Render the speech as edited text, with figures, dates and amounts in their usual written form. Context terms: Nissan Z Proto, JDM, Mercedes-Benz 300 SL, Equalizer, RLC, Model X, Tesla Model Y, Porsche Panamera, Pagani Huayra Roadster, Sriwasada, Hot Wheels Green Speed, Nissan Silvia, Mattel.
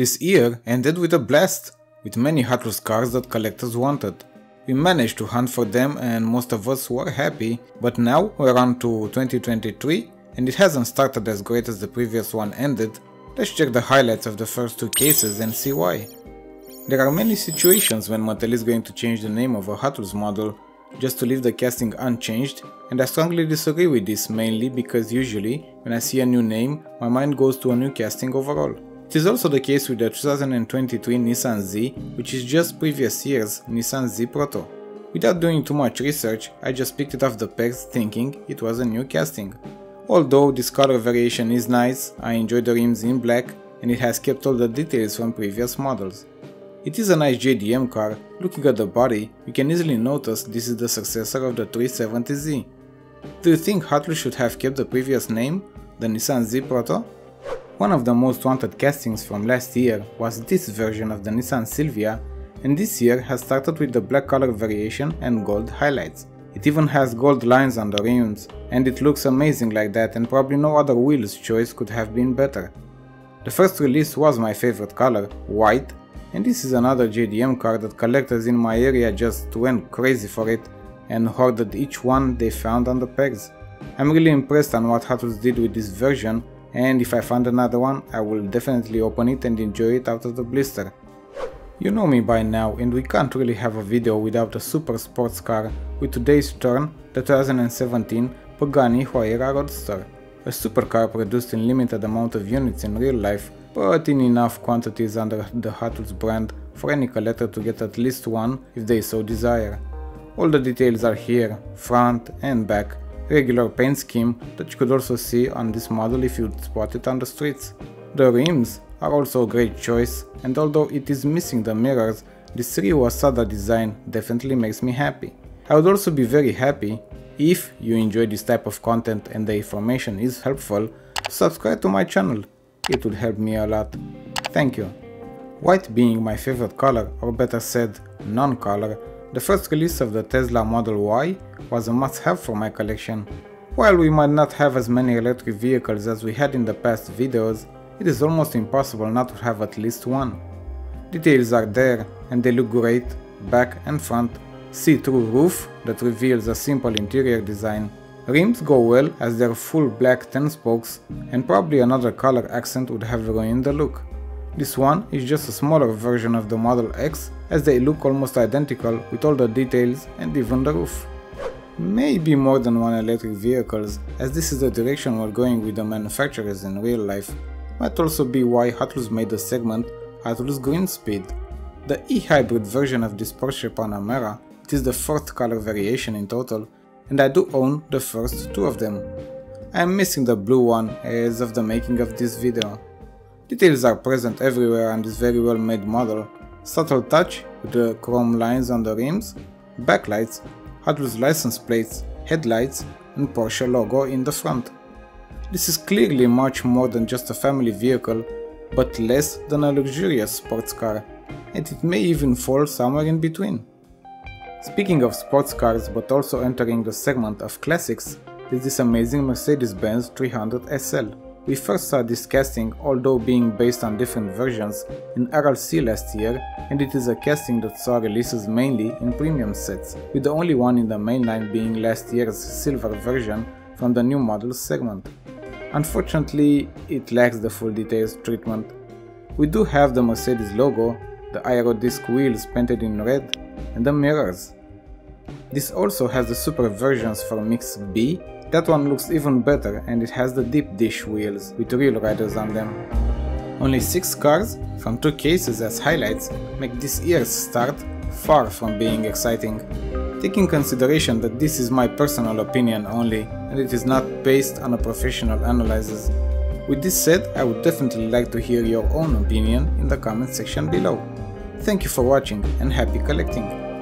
This year ended with a blast, with many Hot Wheels cars that collectors wanted. We managed to hunt for them and most of us were happy, but now we're on to 2023 and it hasn't started as great as the previous one ended. Let's check the highlights of the first two cases and see why. There are many situations when Mattel is going to change the name of a Hot Wheels model just to leave the casting unchanged, and I strongly disagree with this, mainly because usually when I see a new name my mind goes to a new casting overall. It is also the case with the 2023 Nissan Z, which is just previous year's Nissan Z Proto. Without doing too much research, I just picked it off the pegs thinking it was a new casting. Although this color variation is nice, I enjoy the rims in black and it has kept all the details from previous models. It is a nice JDM car. Looking at the body, you can easily notice this is the successor of the 370Z. Do you think Hot Wheels should have kept the previous name, the Nissan Z Proto? One of the most wanted castings from last year was this version of the Nissan Silvia, and this year has started with the black color variation and gold highlights. It even has gold lines on the rims, and it looks amazing like that, and probably no other wheels choice could have been better. The first release was my favorite color, white, and this is another JDM car that collectors in my area just went crazy for it and hoarded each one they found on the pegs. I'm really impressed on what Hot Wheels did with this version, and if I find another one I will definitely open it and enjoy it out of the blister. You know me by now, and we can't really have a video without a super sports car with today's turn, the 2017 Pagani Huayra Roadster. A supercar produced in limited amount of units in real life, but in enough quantities under the Hot Wheels brand for any collector to get at least one if they so desire. All the details are here, front and back, regular paint scheme that you could also see on this model if you'd spot it on the streets. The rims are also a great choice, and although it is missing the mirrors, the Sriwasada design definitely makes me happy. I would also be very happy if you enjoy this type of content and the information is helpful, subscribe to my channel. It would help me a lot. Thank you. White being my favorite color, or better said, non-color, the first release of the Tesla Model Y was a must-have for my collection. While we might not have as many electric vehicles as we had in the past videos, it is almost impossible not to have at least one. Details are there and they look great, back and front, see-through roof that reveals a simple interior design. Rims go well as their full black 10 spokes, and probably another color accent would have ruined the look. This one is just a smaller version of the Model X, as they look almost identical with all the details and even the roof. Maybe more than one electric vehicles, as this is the direction we're going with the manufacturers in real life. Might also be why Hot Wheels made the segment Hot Wheels Green Speed. The e-hybrid version of this Porsche Panamera, it is the fourth color variation in total, and I do own the first two of them. I am missing the blue one as of the making of this video. Details are present everywhere on this very well made model. Subtle touch with the chrome lines on the rims, backlights, Hot Wheels license plates, headlights and Porsche logo in the front. This is clearly much more than just a family vehicle, but less than a luxurious sports car, and it may even fall somewhere in between. Speaking of sports cars, but also entering the segment of classics, is this amazing Mercedes-Benz 300 SL. We first saw this casting, although being based on different versions, in RLC last year, and it is a casting that saw releases mainly in premium sets, with the only one in the mainline being last year's silver version from the new models segment. Unfortunately, it lacks the full details treatment. We do have the Mercedes logo, the aero disc wheels painted in red, and the mirrors. This also has the super versions for Mix B. That one looks even better, and it has the deep dish wheels with real riders on them. Only 6 cars from 2 cases as highlights make this year's start far from being exciting. Taking consideration that this is my personal opinion only, and it is not based on a professional analysis. With this said, I would definitely like to hear your own opinion in the comment section below. Thank you for watching and happy collecting!